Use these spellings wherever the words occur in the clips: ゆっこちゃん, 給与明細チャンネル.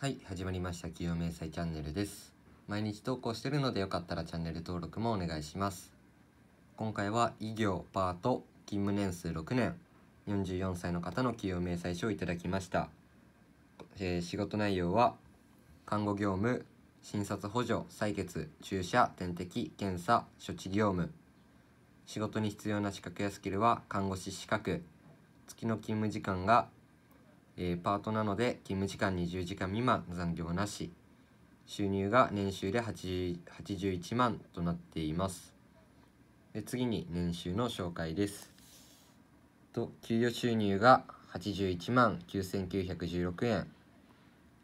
はい、始まりました。企業明細チャンネルです。毎日投稿しているのでよかったらチャンネル登録もお願いします。今回は医業パート勤務年数6年44歳の方の企業明細書をいただきました。仕事内容は看護業務、診察補助、採血、注射、点滴、検査、処置業務。仕事に必要な資格やスキルは看護師資格。月の勤務時間がパートなので勤務時間20時間未満、残業なし。収入が年収で81万となっています。で、次に年収の紹介です。と給与収入が81万9916円、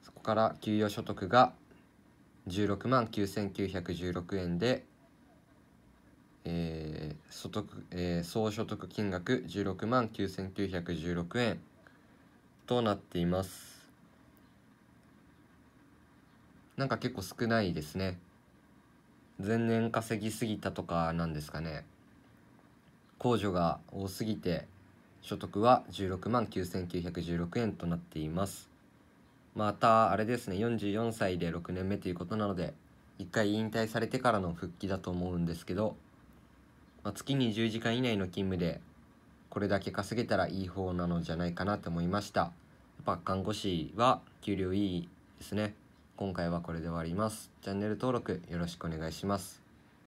そこから給与所得が16万9916円で、総所得金額16万9916円となっています。なんか結構少ないですね。前年稼ぎすぎたとかなんですかね。控除が多すぎて所得は16万9916円となっています。またあれですね、44歳で6年目ということなので一回引退されてからの復帰だと思うんですけど、月20時間以内の勤務でこれだけ稼げたらいい方なのじゃないかなと思いました。やっぱ看護師は給料いいですね。今回はこれで終わります。チャンネル登録よろしくお願いします。